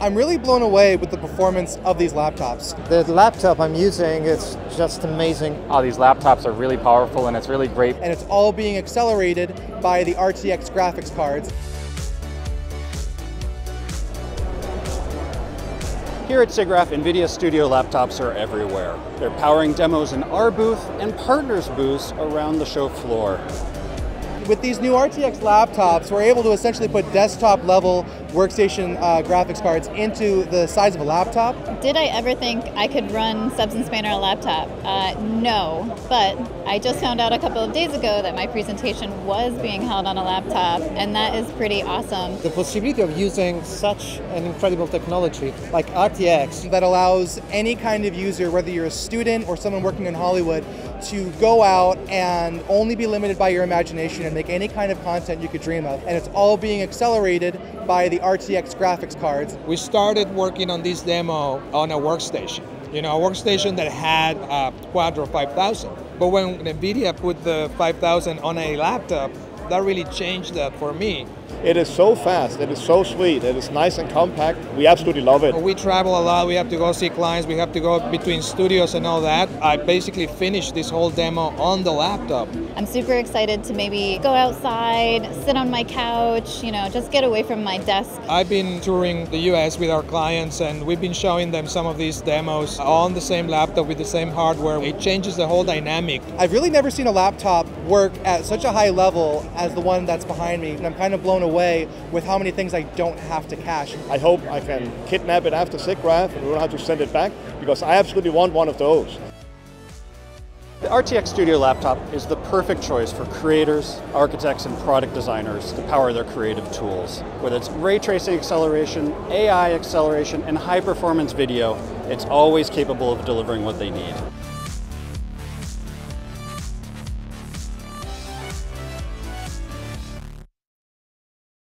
I'm really blown away with the performance of these laptops. The laptop I'm using is just amazing. All these laptops are really powerful and it's really great. And it's all being accelerated by the RTX graphics cards. Here at SIGGRAPH, NVIDIA Studio laptops are everywhere. They're powering demos in our booth and partners' booths around the show floor. With these new RTX laptops, we're able to essentially put desktop-level workstation graphics cards into the size of a laptop. Did I ever think I could run Substance Painter on a laptop? No, but I just found out a couple of days ago that my presentation was being held on a laptop, and that is pretty awesome. The possibility of using such an incredible technology like RTX that allows any kind of user, whether you're a student or someone working in Hollywood, to go out and only be limited by your imagination and make any kind of content you could dream of. And it's all being accelerated by the RTX graphics cards. We started working on this demo on a workstation. You know, a workstation that had a Quadro 5000. But when NVIDIA put the 5000 on a laptop, that really changed that for me. It is so fast, it is so sweet, it is nice and compact. We absolutely love it. We travel a lot, we have to go see clients, we have to go between studios and all that. I basically finished this whole demo on the laptop. I'm super excited to maybe go outside, sit on my couch, you know, just get away from my desk. I've been touring the US with our clients and we've been showing them some of these demos on the same laptop with the same hardware. It changes the whole dynamic. I've really never seen a laptop work at such a high level as the one that's behind me, and I'm kind of blown away with how many things I don't have to cache. I hope I can kidnap it after SIGGRAPH and we don't have to send it back, because I absolutely want one of those. The RTX Studio laptop is the perfect choice for creators, architects, and product designers to power their creative tools. Whether it's ray tracing acceleration, AI acceleration, and high performance video, it's always capable of delivering what they need.